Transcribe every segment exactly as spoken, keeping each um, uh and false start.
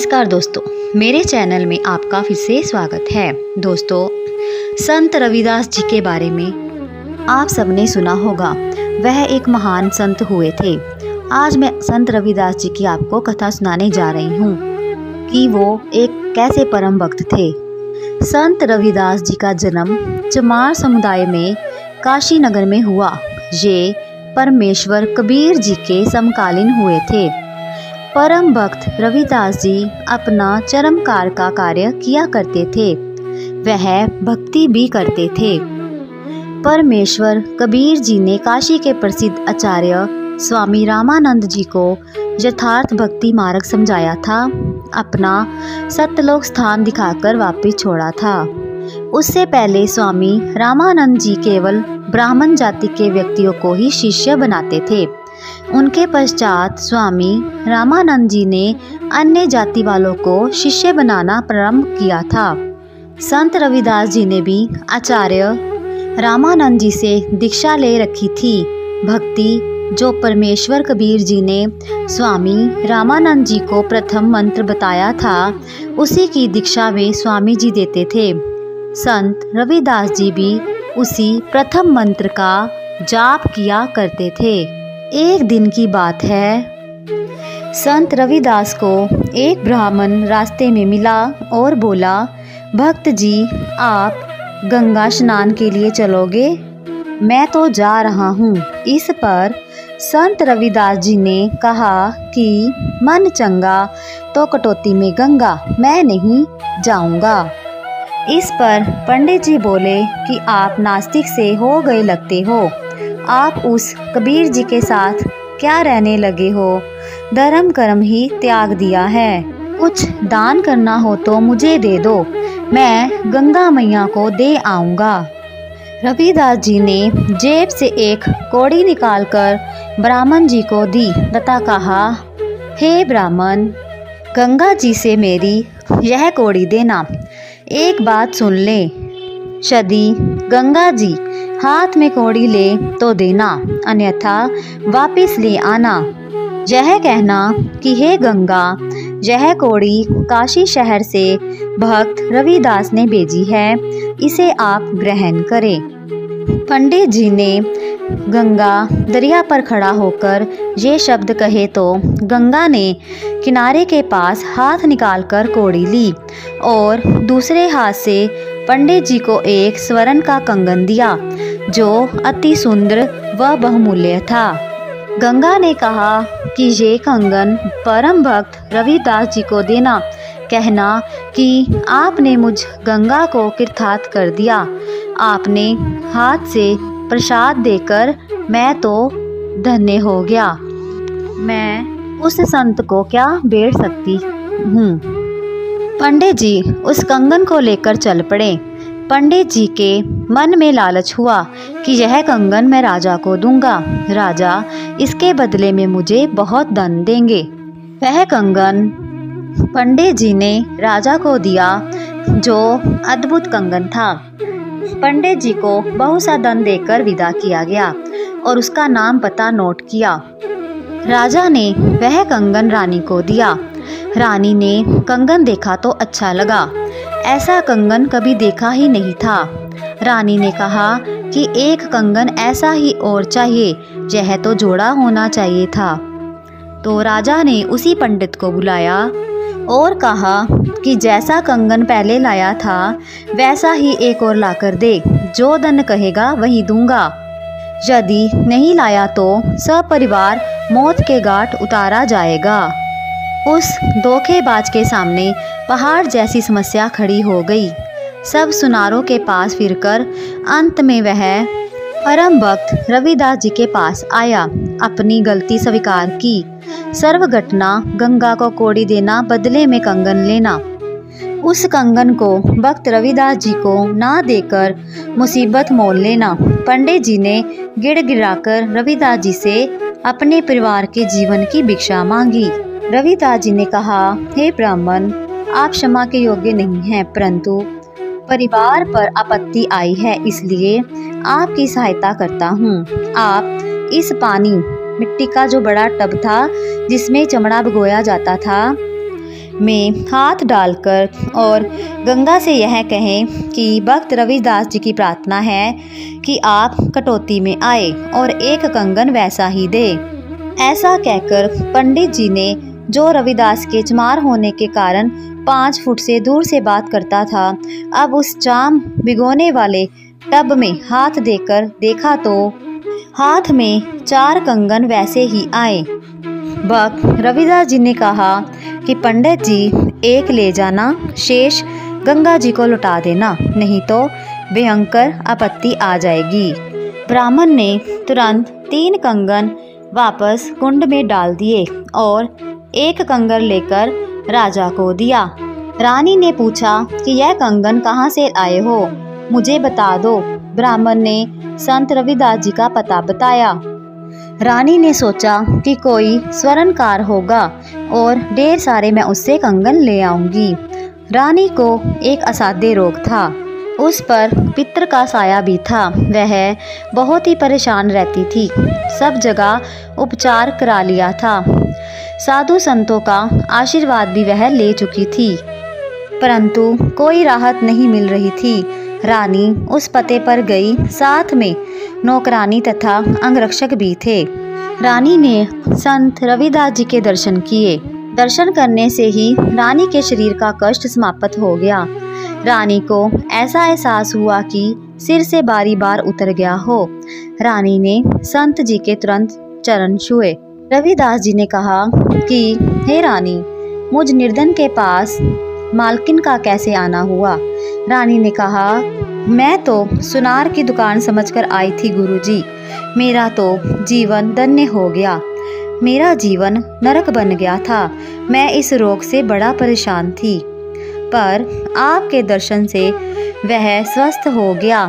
नमस्कार दोस्तों, मेरे चैनल में आपका फिर से स्वागत है। दोस्तों, संत रविदास जी के बारे में आप सबने सुना होगा, वह एक महान संत हुए थे। आज मैं संत रविदास जी की आपको कथा सुनाने जा रही हूँ कि वो एक कैसे परम भक्त थे। संत रविदास जी का जन्म चमार समुदाय में काशी नगर में हुआ। ये परमेश्वर कबीर जी के समकालीन हुए थे। परम भक्त रविदास जी अपना चरमकार का कार्य किया करते थे, वह भक्ति भी करते थे। परमेश्वर कबीर जी ने काशी के प्रसिद्ध आचार्य स्वामी रामानंद जी को यथार्थ भक्ति मार्ग समझाया था, अपना सतलोक स्थान दिखाकर वापस छोड़ा था। उससे पहले स्वामी रामानंद जी केवल ब्राह्मण जाति के व्यक्तियों को ही शिष्य बनाते थे। उनके पश्चात स्वामी रामानंद जी ने अन्य जाति वालों को शिष्य बनाना प्रारंभ किया था। संत रविदास जी ने भी आचार्य रामानंद जी से दीक्षा ले रखी थी। भक्ति जो परमेश्वर कबीर जी ने स्वामी रामानंद जी को प्रथम मंत्र बताया था, उसी की दीक्षा वे स्वामी जी देते थे। संत रविदास जी भी उसी प्रथम मंत्र का जाप किया करते थे। एक दिन की बात है, संत रविदास को एक ब्राह्मण रास्ते में मिला और बोला, भक्त जी आप गंगा स्नान के लिए चलोगे? मैं तो जा रहा हूँ। इस पर संत रविदास जी ने कहा कि मन चंगा तो कटौती में गंगा, मैं नहीं जाऊँगा। इस पर पंडित जी बोले कि आप नास्तिक से हो गए लगते हो, आप उस कबीर जी के साथ क्या रहने लगे हो, धर्म कर्म ही त्याग दिया है। कुछ दान करना हो तो मुझे दे दो, मैं गंगा मैया को दे आऊँगा। रविदास जी ने जेब से एक कौड़ी निकालकर ब्राह्मण जी को दी तथा कहा, हे ब्राह्मण, गंगा जी से मेरी यह कौड़ी देना। एक बात सुन ले, यदि गंगा जी हाथ में कौड़ी ले तो देना, अन्यथा वापस ले आना। यह कहना कि हे गंगा, यह कौड़ी काशी शहर से भक्त रविदास ने भेजी है, इसे आप ग्रहण करें। पंडित जी ने गंगा दरिया पर खड़ा होकर ये शब्द कहे तो गंगा ने किनारे के पास हाथ निकालकर कौड़ी ली और दूसरे हाथ से पंडित जी को एक स्वर्ण का कंगन दिया जो अति सुंदर व बहुमूल्य था। गंगा ने कहा कि ये कंगन परम भक्त रविदास जी को देना, कहना कि आपने मुझ गंगा को कृतार्थ कर दिया, आपने हाथ से प्रसाद देकर मैं तो धन्य हो गया। मैं उस संत को क्या भेंट सकती हूँ। पंडित जी उस कंगन को लेकर चल पड़े। पंडित जी के मन में लालच हुआ कि यह कंगन मैं राजा को दूंगा, राजा इसके बदले में मुझे बहुत धन देंगे। वह कंगन पंडित जी ने राजा को दिया जो अद्भुत कंगन था। पंडित जी को बहुत सा धन देकर विदा किया गया और उसका नाम पता नोट किया। राजा ने वह कंगन रानी को दिया। रानी ने कंगन देखा तो अच्छा लगा, ऐसा कंगन कभी देखा ही नहीं था। रानी ने कहा कि एक कंगन ऐसा ही और चाहिए, यह तो जोड़ा होना चाहिए था। तो राजा ने उसी पंडित को बुलाया और कहा कि जैसा कंगन पहले लाया था वैसा ही एक और लाकर दे, जो धन कहेगा वही दूंगा, यदि नहीं लाया तो सपरिवार मौत के घाट उतारा जाएगा। उस धोखेबाज के सामने पहाड़ जैसी समस्या खड़ी हो गई। सब सुनारों के पास फिरकर अंत में वह परम भक्त रविदास जी के पास आया, अपनी गलती स्वीकार की। सर्व घटना गंगा को कोड़ी देना, बदले में कंगन लेना। उस कंगन को भक्त रविदास जी को ना देकर मुसीबत मोल लेना। पंडित जी ने गिड़गिड़ाकर रविदास जी से अपने परिवार के जीवन की भिक्षा मांगी। रविदास जी ने कहा, हे ब्राह्मण, आप क्षमा के योग्य नहीं हैं, परंतु परिवार पर आपत्ति आई है, इसलिए आपकी सहायता करता हूँ। आप इस पानी मिट्टी का जो बड़ा टब था जिसमें चमड़ा भिगोया जाता था, में हाथ डालकर और गंगा से यह कहें कि भक्त रविदास जी की प्रार्थना है कि आप कटौती में आए और एक कंगन वैसा ही दे। ऐसा कहकर पंडित जी ने, जो रविदास के चमार होने के कारण पाँच फुट से दूर से बात करता था, अब उस जाम भिगोने वाले टब में हाथ देकर देखा तो हाथ में चार कंगन वैसे ही आए। भक्त रविदास जी ने कहा कि पंडित जी, एक ले जाना, शेष गंगा जी को लौटा देना, नहीं तो भयंकर आपत्ति आ जाएगी। ब्राह्मण ने तुरंत तीन कंगन वापस कुंड में डाल दिए और एक कंगन लेकर राजा को दिया। रानी ने पूछा कि यह कंगन कहाँ से आए हो, मुझे बता दो। ब्राह्मण ने संत रविदास जी का पता बताया। रानी ने सोचा कि कोई स्वर्णकार होगा और ढेर सारे मैं उससे कंगन ले आऊंगी। रानी को एक असाध्य रोग था, उस पर पितर का साया भी था। वह बहुत ही परेशान रहती थी, सब जगह उपचार करा लिया था, साधु संतों का आशीर्वाद भी वह ले चुकी थी, परंतु कोई राहत नहीं मिल रही थी। रानी उस पते पर गई, साथ में नौकरानी तथा अंगरक्षक भी थे। रानी ने संत रविदास जी के दर्शन किए। दर्शन करने से ही रानी के शरीर का कष्ट समाप्त हो गया। रानी को ऐसा एहसास हुआ कि सिर से बारी बार उतर गया हो। रानी ने संत जी के तुरंत चरण छुए। रविदास जी ने कहा कि हे रानी, मुझ निर्धन के पास मालकिन का कैसे आना हुआ? रानी ने कहा, मैं तो सुनार की दुकान समझकर आई थी गुरुजी, मेरा तो जीवन धन्य हो गया, मेरा जीवन नरक बन गया था। मैं इस रोग से बड़ा परेशान थी, पर आपके दर्शन से वह स्वस्थ हो गया।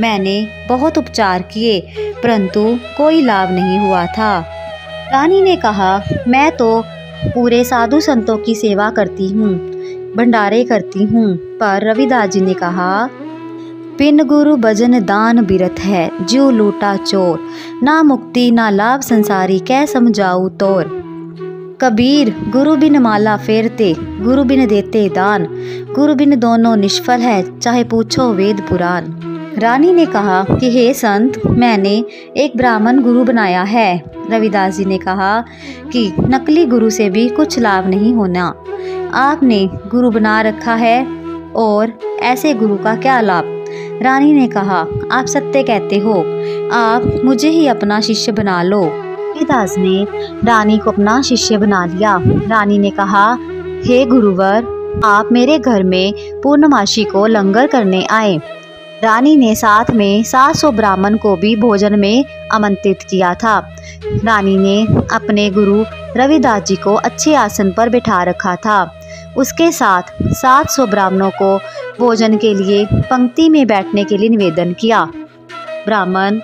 मैंने बहुत उपचार किए, परंतु कोई लाभ नहीं हुआ था। रानी ने कहा, मैं तो पूरे साधु संतों की सेवा करती हूँ, भंडारे करती हूँ, पर रविदास जी ने कहा, बिन गुरु भजन दान बिरथ है, ज्यों लूटा चोर, ना मुक्ति ना लाभ संसारी कै समझाऊ तोर। कबीर गुरु बिन माला फेरते, गुरु बिन देते दान, गुरु बिन दोनों निष्फल है, चाहे पूछो वेद पुराण। रानी ने कहा कि हे संत, मैंने एक ब्राह्मण गुरु बनाया है। रविदास जी ने कहा कि नकली गुरु से भी कुछ लाभ नहीं होना, आपने गुरु बना रखा है और ऐसे गुरु का क्या लाभ? रानी ने कहा, आप सत्य कहते हो, आप मुझे ही अपना शिष्य बना लो। रविदास ने रानी को अपना शिष्य बना लिया। रानी ने कहा, हे गुरुवर, आप मेरे घर में पूर्णमासी को लंगर करने आए। रानी ने साथ में सात सौ ब्राह्मण को भी भोजन में आमंत्रित किया था। रानी ने अपने गुरु रविदास जी को अच्छे आसन पर बिठा रखा था। उसके साथ सात सौ ब्राह्मणों को भोजन के लिए पंक्ति में बैठने के लिए निवेदन किया। ब्राह्मण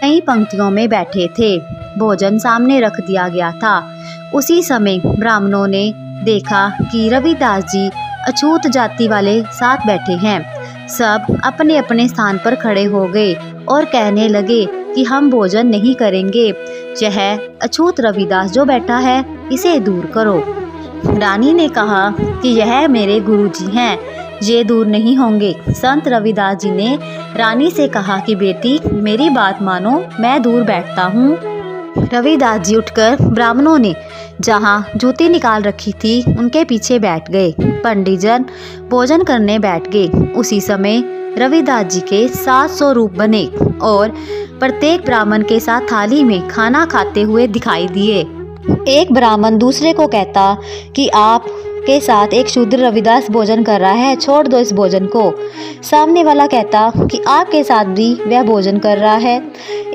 कई पंक्तियों में बैठे थे। भोजन सामने रख दिया गया था। उसी समय ब्राह्मणों ने देखा कि रविदास जी अछूत जाति वाले साथ बैठे हैं। सब अपने अपने स्थान पर खड़े हो गए और कहने लगे कि हम भोजन नहीं करेंगे, यह अछूत रविदास जो बैठा है इसे दूर करो। रानी ने कहा कि यह मेरे गुरुजी हैं, ये दूर नहीं होंगे। संत रविदास जी ने रानी से कहा कि बेटी, मेरी बात मानो, मैं दूर बैठता हूँ। रविदास जी उठकर ब्राह्मणों ने जहाँ जूती निकाल रखी थी उनके पीछे बैठ गए। पंडित जन भोजन करने बैठ गए। उसी समय रविदास जी के सात सौ रूप बने और प्रत्येक ब्राह्मण के साथ थाली में खाना खाते हुए दिखाई दिए। एक ब्राह्मण दूसरे को कहता कि आप के साथ एक शूद्र रविदास भोजन कर रहा है, छोड़ दो इस भोजन को। सामने वाला कहता कि आपके साथ भी वह भोजन कर रहा है।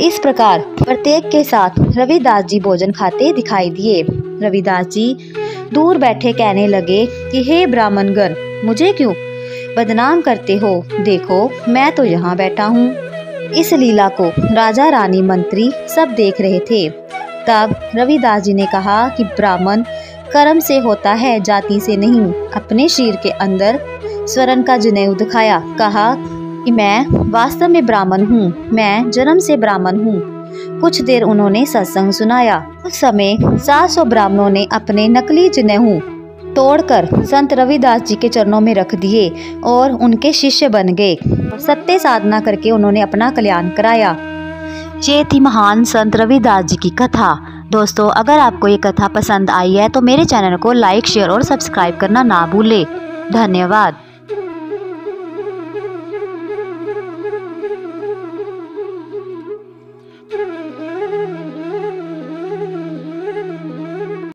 इस प्रकार प्रत्येक के साथ रविदास जी भोजन खाते दिखाई दिए। रविदास जी दूर बैठे कहने लगे कि हे ब्राह्मणगण, मुझे क्यों बदनाम करते हो? देखो, मैं तो यहाँ बैठा हूँ। इस लीला को राजा, रानी, मंत्री सब देख रहे थे। तब रविदास जी ने कहा कि ब्राह्मण कर्म से होता है, जाति से नहीं। अपने शरीर के अंदर स्वर्ण का जनेऊ दिखाया, कहा कि मैं वास्तव में ब्राह्मण हूँ, मैं जन्म से ब्राह्मण हूँ। कुछ देर उन्होंने सत्संग सुनाया। उस समय सात सौ ब्राह्मणों ने अपने नकली जनेऊ तोड़कर संत रविदास जी के चरणों में रख दिए और उनके शिष्य बन गए। सत्य साधना करके उन्होंने अपना कल्याण कराया। ये थी महान संत रविदास जी की कथा। दोस्तों, अगर आपको ये कथा पसंद आई है तो मेरे चैनल को लाइक, शेयर और सब्सक्राइब करना ना भूलें। धन्यवाद।